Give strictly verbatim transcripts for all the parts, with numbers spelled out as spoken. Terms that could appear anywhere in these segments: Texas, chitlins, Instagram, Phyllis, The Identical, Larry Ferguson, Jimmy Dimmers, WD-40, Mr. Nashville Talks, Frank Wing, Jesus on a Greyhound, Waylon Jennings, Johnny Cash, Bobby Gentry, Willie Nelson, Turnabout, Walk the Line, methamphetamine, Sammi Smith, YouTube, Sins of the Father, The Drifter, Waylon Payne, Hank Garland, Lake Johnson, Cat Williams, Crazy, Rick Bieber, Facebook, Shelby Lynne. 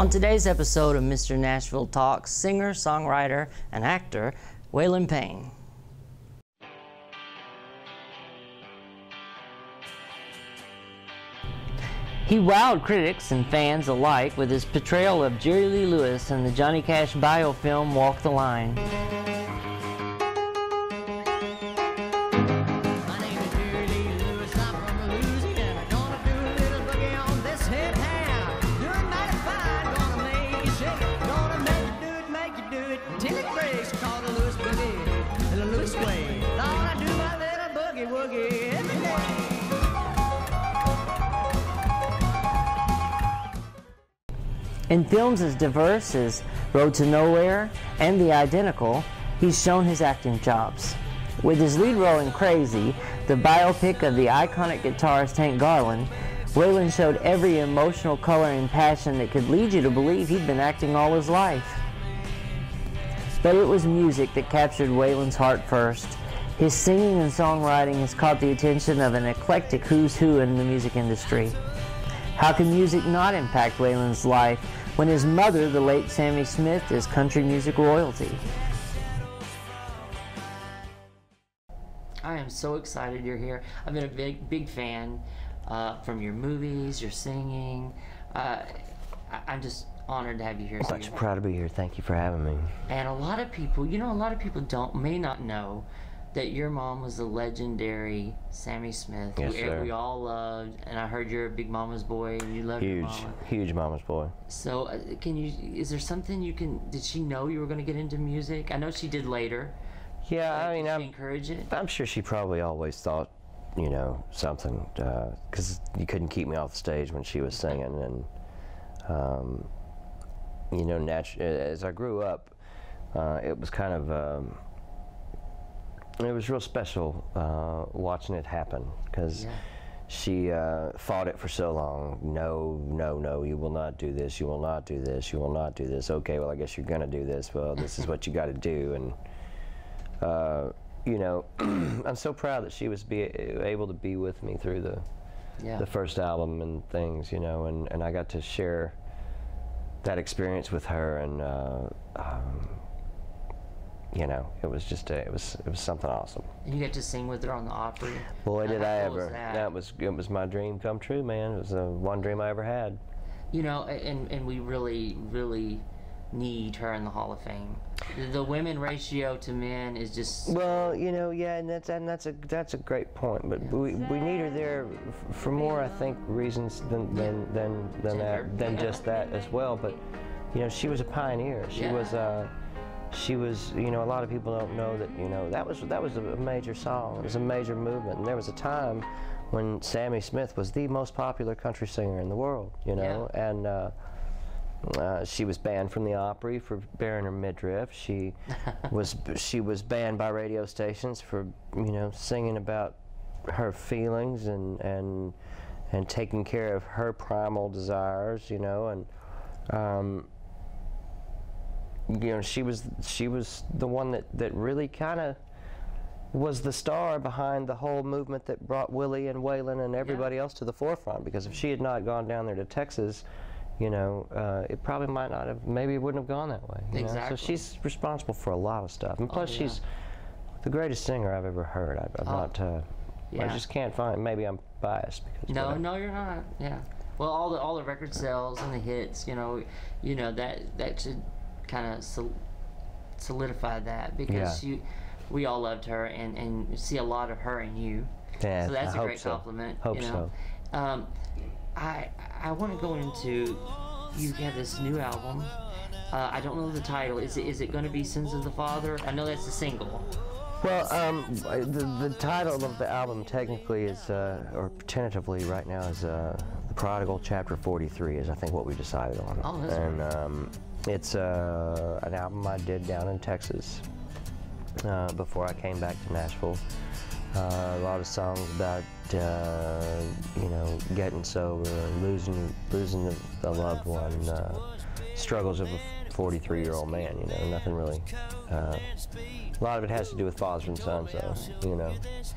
On today's episode of Mister Nashville Talks, singer, songwriter, and actor Waylon Payne. He wowed critics and fans alike with his portrayal of Jerry Lee Lewis in the Johnny Cash biofilm Walk the Line. In films as diverse as Road to Nowhere and The Identical, he's shown his acting chops. With his lead role in Crazy, the biopic of the iconic guitarist Hank Garland, Waylon showed every emotional color and passion that could lead you to believe he'd been acting all his life. But it was music that captured Waylon's heart first. His singing and songwriting has caught the attention of an eclectic who's who in the music industry. How can music not impact Waylon's life when his mother, the late Sammi Smith, is country music royalty? I am so excited you're here. I've been a big, big fan uh, from your movies, your singing. Uh, I, I'm just honored to have you here. I'm such proud to be here. Thank you for having me. And a lot of people, you know, a lot of people don't, may not know that your mom was the legendary Sammi Smith, yes, who sir. we all loved, and I heard you're a big mama's boy, and you loved your mama. Huge, huge mama's boy. So, uh, can you? Is there something you can? Did she know you were going to get into music? I know she did later. Yeah, like, I mean, did she encourage it? I'm sure she probably always thought, you know, something, because uh, you couldn't keep me off the stage when she was singing, and um, you know, natu- as I grew up, uh, it was kind of. Um, It was real special uh, watching it happen, because yeah. she uh, fought it for so long. No, no, no, you will not do this, you will not do this, you will not do this. Okay, well, I guess you're going to do this. Well, this is what you got to do. And, uh, you know, I'm so proud that she was be able to be with me through the, yeah. the first album and things, you know, and, and I got to share that experience with her. And. Uh, um, You know, it was just a, it was it was something awesome. And you got to sing with her on the Opry. Boy, did I ever! That? that was it was my dream come true, man. It was the one dream I ever had. You know, and and we really really need her in the Hall of Fame. The women ratio to men is just well, you know, yeah, and that's and that's a that's a great point. But yeah. we we need her there for more, I think, reasons than than than than, that, than just that as well. But you know, she was a pioneer. She yeah. was. Uh, She was, you know, a lot of people don't know that, you know, that was that was a major song. It was a major movement. And there was a time when Sammi Smith was the most popular country singer in the world, you know. Yeah. And uh, uh, she was banned from the Opry for bearing her midriff. She was she was banned by radio stations for, you know, singing about her feelings and and and taking care of her primal desires, you know, and. Um, You know, she was she was the one that that really kind of was the star behind the whole movement that brought Willie and Waylon and everybody yeah. else to the forefront. Because if she had not gone down there to Texas, you know, uh, it probably might not have. Maybe it wouldn't have gone that way. You exactly. know? So she's responsible for a lot of stuff, and plus oh, yeah. she's the greatest singer I've ever heard. I, I'm oh. not. Uh, yeah. I just can't find. Maybe I'm biased because. No, no, you're not. Yeah. Well, all the all the record sales and the hits. You know, you know that that should. kind of sol solidify that because yeah. she, we all loved her and, and see a lot of her in you. Yeah, so that's I a hope great so. compliment. Hope you know? so. Um, I I want to go into, you have this new album. Uh, I don't know the title. Is it is it going to be Sins of the Father? I know that's a single. Well, um, the the title of the album technically is, uh, or tentatively right now is uh, The Prodigal Chapter forty-three is I think what we decided on. Oh, that's and, right. Um, It's uh, an album I did down in Texas uh, before I came back to Nashville. Uh, a lot of songs about uh, you know getting sober, losing losing a loved one, uh, struggles of a forty-three-year-old man. You know, nothing really. Uh, a lot of it has to do with father and son, so you know.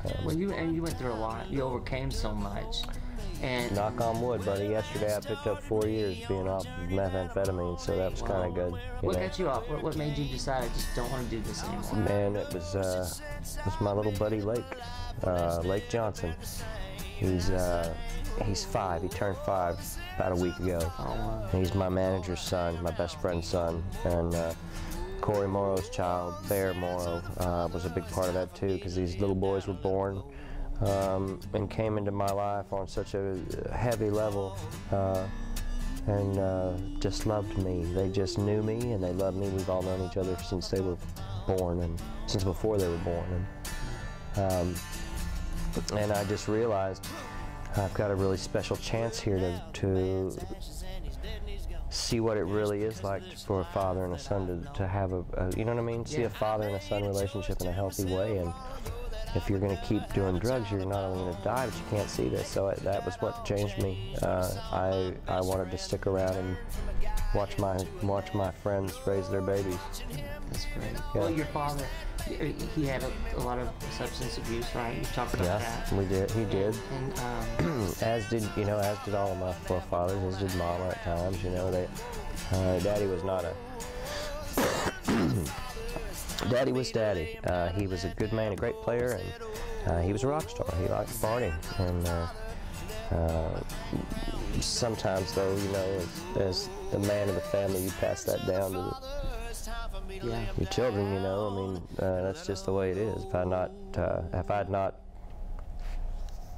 Um, well, you and you went through a lot. You overcame so much. And knock on wood, buddy. Yesterday I picked up four years being off of methamphetamine, so that was wow. kind of good. What know? got you off? What, what made you decide I just don't want to do this anymore? Man, it was uh, it was my little buddy Lake, uh, Lake Johnson. He's uh, he's five. He turned five about a week ago. Oh, wow. He's my manager's son, my best friend's son, and. Uh, Corey Morrow's child, Bear Morrow, uh, was a big part of that too, because these little boys were born um, and came into my life on such a heavy level, uh, and uh, just loved me. They just knew me and they loved me. We've all known each other since they were born and since before they were born. And, um, and I just realized I've got a really special chance here to, to see what it really is like for a father and a son to, to have a, a, you know what I mean? See a father and a son relationship in a healthy way. And if you're going to keep doing drugs, you're not only going to die, but you can't see this. So it, that was what changed me. Uh, I I wanted to stick around and watch my watch my friends raise their babies. That's great. Yeah. Well, your father, he had a, a lot of substance abuse, right? You talked about yeah, that. Yeah, we did. He did. And, um, as did, you know, as did all of my forefathers, as did Mama at times. You know, they, uh, Daddy was not a. Daddy was Daddy. Uh, he was a good man, a great player, and uh, he was a rock star. He liked partying, and uh, uh, sometimes, though, you know, as, as the man of the family, you pass that down to the. Yeah. Your children, you know, I mean, uh, that's just the way it is. If I not, uh, if I had not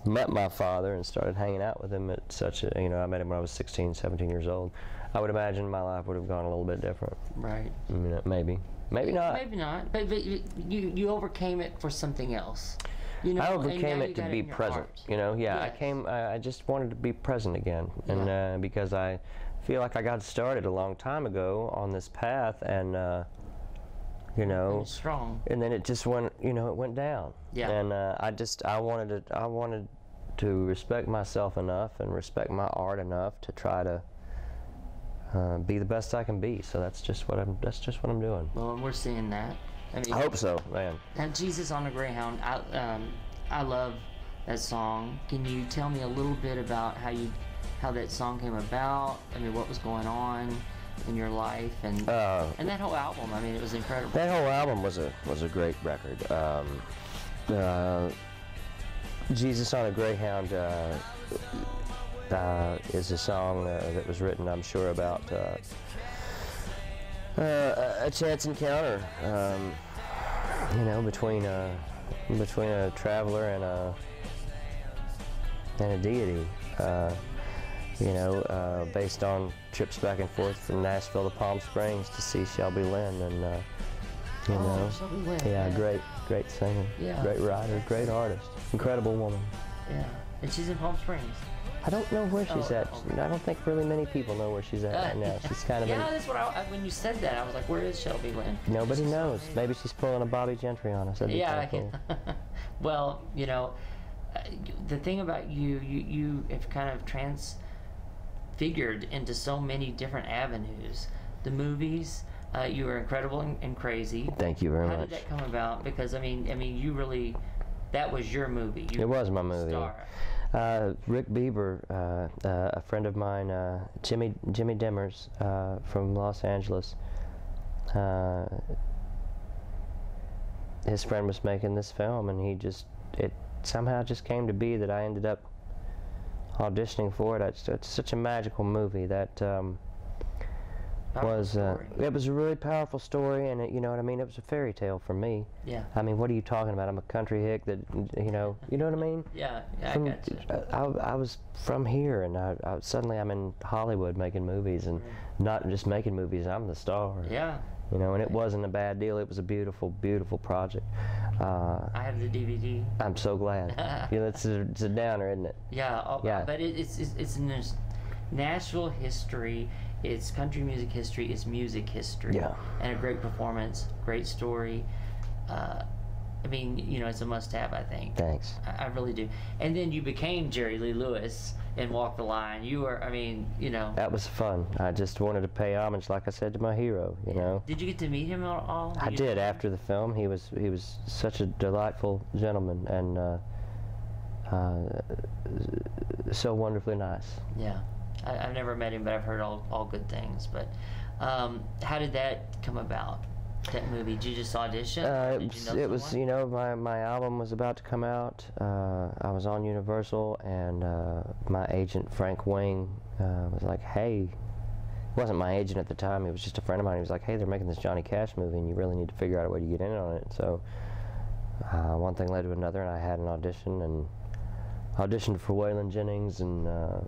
met my father and started hanging out with him at such a, you know, I met him when I was sixteen, seventeen years old, I would imagine my life would have gone a little bit different. Right. I mean, maybe. Maybe not. Maybe not. But, but you, you overcame it for something else. You know, I overcame it to be present. You know, yeah, yes. I came, I, I just wanted to be present again. And yeah. uh, because I feel like I got started a long time ago on this path, and, uh, you know, and strong. And then it just went, you know, it went down. Yeah. And uh, I just, I wanted to, I wanted to respect myself enough and respect my art enough to try to uh, be the best I can be. So that's just what I'm, that's just what I'm doing. Well, and we're seeing that. I mean, I hope so, man. That Jesus on a Greyhound, I, um, I love that song. Can you tell me a little bit about how you, how that song came about? I mean, what was going on in your life, and uh, and that whole album? I mean, it was incredible. That whole album was a was a great record. Um, uh, Jesus on a Greyhound uh, uh, is a song uh, that was written, I'm sure, about uh, uh, a chance encounter, um, you know, between a between a traveler and a and a deity. Uh, You know, uh, based on trips back and forth from Nashville to Palm Springs to see Shelby Lynne, and uh, you oh, know, Shelby Lynne, yeah, yeah, great, great singer, yeah. great writer, great artist, incredible woman. Yeah, and she's in Palm Springs. I don't know where she's oh, at. Okay. I don't think really many people know where she's at uh, right now. She's kind of yeah. In, that's what I, when you said that, I was like, where is Shelby Lynne? Nobody she's knows. Maybe she's pulling a Bobby Gentry on us. That'd be yeah, kind of cool. Well, you know, uh, the thing about you, you, you have kind of trans. figured into so many different avenues. The movies, uh, you were incredible and, and Crazy. Thank you very much. How did that come about? Because I mean, I mean, you really, that was your movie. You it was my movie. Star. Uh, Rick Bieber, uh, uh, a friend of mine, uh, Jimmy Jimmy Dimmers uh, from Los Angeles. Uh, his friend was making this film, and he just it somehow just came to be that I ended up auditioning for it. It's, it's such a magical movie that um, was. Uh, it was a really powerful story, and it, you know what I mean. It was a fairy tale for me. Yeah. I mean, what are you talking about? I'm a country hick that you know. You know what I mean? Yeah. yeah from, I gotcha. I, I was from here, and I, I suddenly I'm in Hollywood making movies, and mm-hmm. not just making movies. I'm the star. Yeah. You know, and it wasn't a bad deal. It was a beautiful, beautiful project. Uh, I have the D V D. I'm so glad. You know, it's a, it's a downer, isn't it? Yeah. Uh, yeah. But it, it's it's it's Nashville history. It's country music history. It's music history. Yeah. And a great performance, great story. Uh, I mean, you know, it's a must-have, I think. Thanks. I, I really do. And then you became Jerry Lee Lewis in Walk the Line. You were, I mean, you know. That was fun. I just wanted to pay homage, like I said, to my hero, you know. Did you get to meet him at all? Did I did know? After the film. He was he was such a delightful gentleman, and uh, uh, so wonderfully nice. Yeah. I, I've never met him, but I've heard all, all good things. But um, how did that come about, that movie? Did you just audition? Uh, did you know it was, someone? You know, my, my album was about to come out. Uh, I was on Universal, and uh, my agent, Frank Wing, uh, was like, hey. Wasn't my agent at the time, it was just a friend of mine. He was like, hey, they're making this Johnny Cash movie and you really need to figure out a way to get in on it. So uh, one thing led to another, and I had an audition and auditioned for Waylon Jennings, and uh,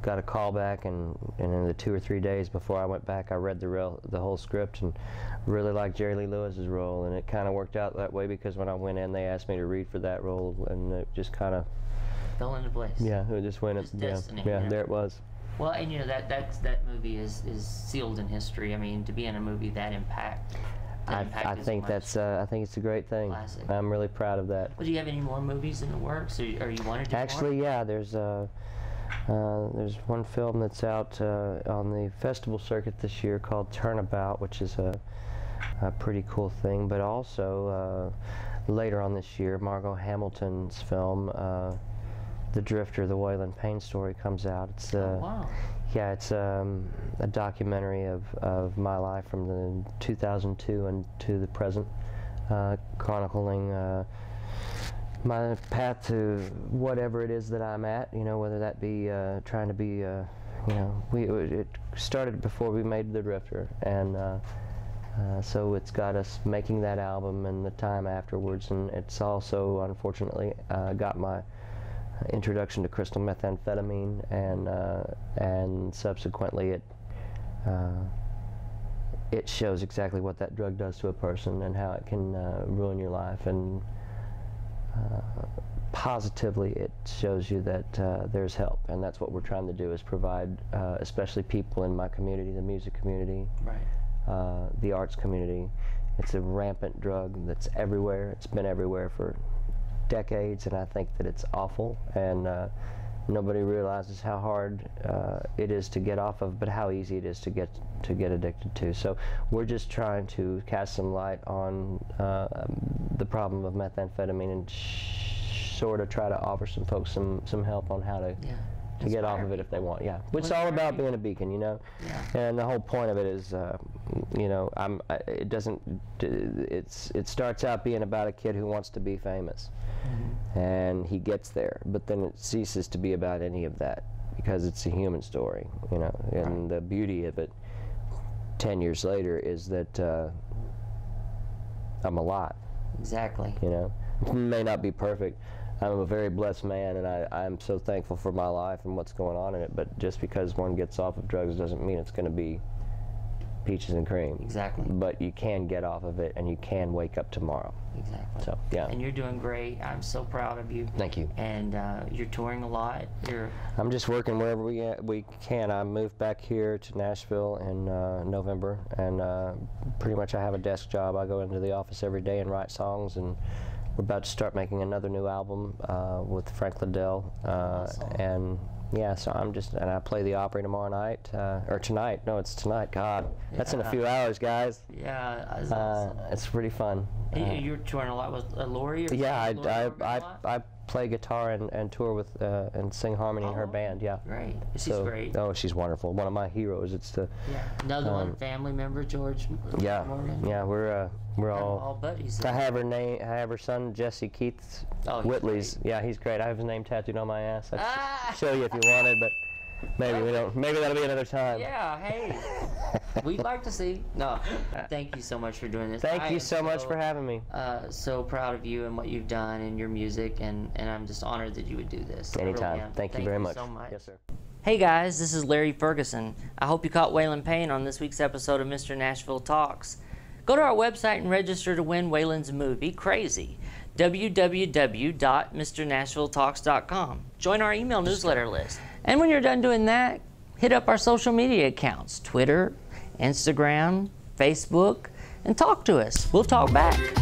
got a call back, and, and in the two or three days before I went back, I read the real, the whole script, and really liked Jerry Lee Lewis's role, and it kind of worked out that way because when I went in, they asked me to read for that role, and it just kind of fell into place. Yeah, it just went. It, yeah, destiny, yeah, yeah, there it was. Well, and you know, that that's, that movie is, is sealed in history. I mean, to be in a movie that impact, that I, impact I think much. that's uh, I think it's a great thing. Classic. I'm really proud of that. Well, do you have any more movies in the works, or, or you want to do Actually, more? yeah, there's uh, uh, there's one film that's out uh, on the festival circuit this year called Turnabout, which is a, a pretty cool thing. But also uh, later on this year, Margot Hamilton's film, Uh, The Drifter, the Waylon Payne story, comes out. It's uh, oh, wow. Yeah, it's um, a documentary of, of my life from the two thousand two and to the present, uh, chronicling uh, my path to whatever it is that I'm at, you know, whether that be uh, trying to be, uh, you know, we, it started before we made The Drifter, and uh, uh, so it's got us making that album and the time afterwards, and it's also, unfortunately, uh, got my introduction to crystal methamphetamine, and uh, and subsequently it uh, it shows exactly what that drug does to a person and how it can uh, ruin your life, and uh, positively it shows you that uh, there's help, and that's what we're trying to do, is provide uh, especially people in my community, the music community, right, uh, the arts community. It's a rampant drug that's everywhere. It's been everywhere for decades, and I think that it's awful, and uh, nobody realizes how hard uh, it is to get off of, but how easy it is to get to get addicted to. So we're just trying to cast some light on uh, the problem of methamphetamine, and sort of try to offer some folks some some help on how to, yeah, to get off of it if they want. Yeah, which is all about being a beacon, you know. Yeah. And the whole point of it is, uh, you know, I'm. I, it doesn't. It's. It starts out being about a kid who wants to be famous, mm-hmm, and he gets there. But then it ceases to be about any of that because it's a human story, you know. And right, the beauty of it, ten years later, is that uh, I'm alive. Exactly. You know, it may not be perfect. I'm a very blessed man, and I, I'm so thankful for my life and what's going on in it, but just because one gets off of drugs doesn't mean it's going to be peaches and cream. Exactly. But you can get off of it, and you can wake up tomorrow. Exactly. So, yeah. And you're doing great. I'm so proud of you. Thank you. And uh, you're touring a lot. You're I'm just working wherever we, we can. I moved back here to Nashville in uh, November, and uh, pretty much I have a desk job. I go into the office every day and write songs, and we're about to start making another new album uh, with Frank Liddell, uh, awesome. and yeah, so I'm just, and I play the Opry tomorrow night, uh, or tonight, no, it's tonight, God, yeah, that's in a few hours, guys. Yeah, that's uh, awesome. It's pretty fun. You, uh, you're touring a lot with uh, Lori? Or yeah, I, Lori I, I, I, I play guitar and, and tour with, uh, and sing harmony oh, in her band, yeah. Great, she's so, great. Oh, she's wonderful, one of my heroes, it's the... Yeah, another um, one, family member, George yeah, Morgan. Yeah, we're... Uh, We're all, all buddies. I have her name. I have her son, Jesse Keith oh, Whitley's. Great. Yeah, he's great. I have his name tattooed on my ass. I'd ah. show you if you wanted, but maybe we don't. Maybe that'll be another time. Yeah. Hey, we'd like to see. No. Thank you so much for doing this. Thank I you so, so much for having me. Uh, so proud of you and what you've done and your music, and and I'm just honored that you would do this. Anytime. Really Thank, Thank you very you much. So much. Yes, sir. Hey guys, this is Larry Ferguson. I hope you caught Waylon Payne on this week's episode of Mister Nashville Talks. Go to our website and register to win Waylon's movie, Crazy, w w w dot m r nashville talks dot com. Join our email newsletter list. And when you're done doing that, hit up our social media accounts, Twitter, Instagram, Facebook, and talk to us. We'll talk back.